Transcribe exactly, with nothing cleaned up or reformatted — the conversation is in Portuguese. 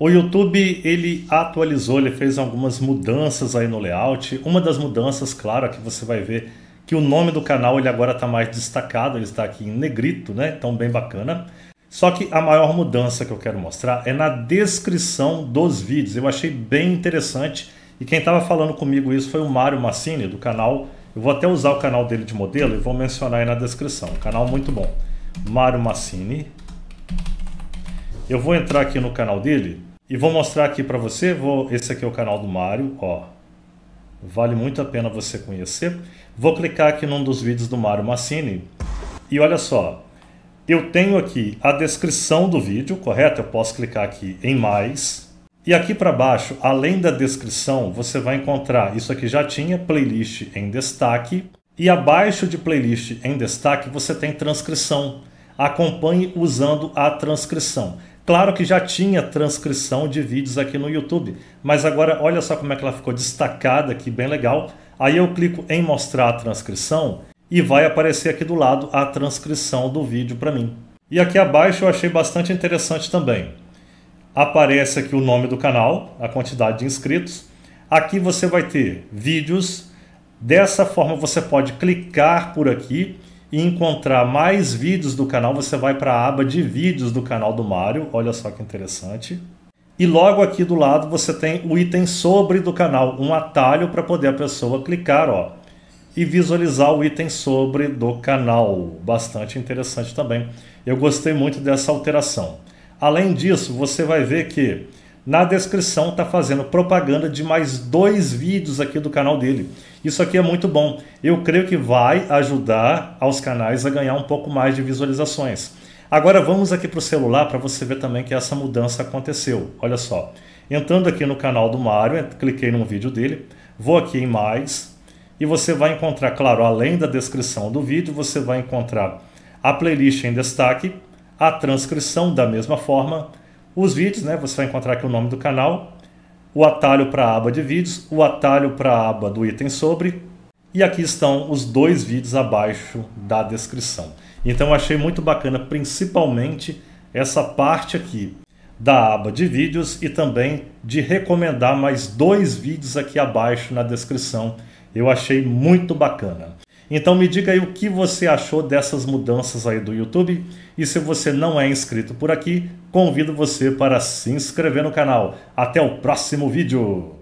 O YouTube, ele atualizou, ele fez algumas mudanças aí no layout. Uma das mudanças, claro, aqui você vai ver que o nome do canal ele agora está mais destacado, ele está aqui em negrito, né? Então bem bacana. Só que a maior mudança que eu quero mostrar é na descrição dos vídeos. Eu achei bem interessante e quem estava falando comigo isso foi o Mário Massini do canal. Eu vou até usar o canal dele de modelo e vou mencionar aí na descrição. Um canal muito bom, Mário Massini. Eu vou entrar aqui no canal dele e vou mostrar aqui para você. Vou, esse aqui é o canal do Mário, ó. Vale muito a pena você conhecer. Vou clicar aqui num dos vídeos do Mário Massini e olha só. Eu tenho aqui a descrição do vídeo, correto? Eu posso clicar aqui em mais. E aqui para baixo, além da descrição, você vai encontrar, isso aqui já tinha, playlist em destaque. E abaixo de playlist em destaque, você tem transcrição. Acompanhe usando a transcrição. Claro que já tinha transcrição de vídeos aqui no YouTube, mas agora olha só como é que ela ficou destacada aqui, bem legal. Aí eu clico em mostrar a transcrição. E vai aparecer aqui do lado a transcrição do vídeo para mim. E aqui abaixo eu achei bastante interessante também. Aparece aqui o nome do canal, a quantidade de inscritos. Aqui você vai ter vídeos. Dessa forma você pode clicar por aqui e encontrar mais vídeos do canal. Você vai para a aba de vídeos do canal do Mário. Olha só que interessante. E logo aqui do lado você tem o item sobre do canal. Um atalho para poder a pessoa clicar, ó. E visualizar o item sobre do canal, bastante interessante também. Eu gostei muito dessa alteração. Além disso, você vai ver que na descrição está fazendo propaganda de mais dois vídeos aqui do canal dele. Isso aqui é muito bom. Eu creio que vai ajudar aos canais a ganhar um pouco mais de visualizações. Agora vamos aqui para o celular para você ver também que essa mudança aconteceu. Olha só, entrando aqui no canal do Mário, cliquei num vídeo dele, vou aqui em mais. E você vai encontrar, claro, além da descrição do vídeo, você vai encontrar a playlist em destaque, a transcrição da mesma forma, os vídeos, né? Você vai encontrar aqui o nome do canal, o atalho para a aba de vídeos, o atalho para a aba do item sobre, e aqui estão os dois vídeos abaixo da descrição. Então eu achei muito bacana, principalmente essa parte aqui da aba de vídeos e também de recomendar mais dois vídeos aqui abaixo na descrição. Eu achei muito bacana. Então me diga aí o que você achou dessas mudanças aí do YouTube. E se você não é inscrito por aqui, convido você para se inscrever no canal. Até o próximo vídeo!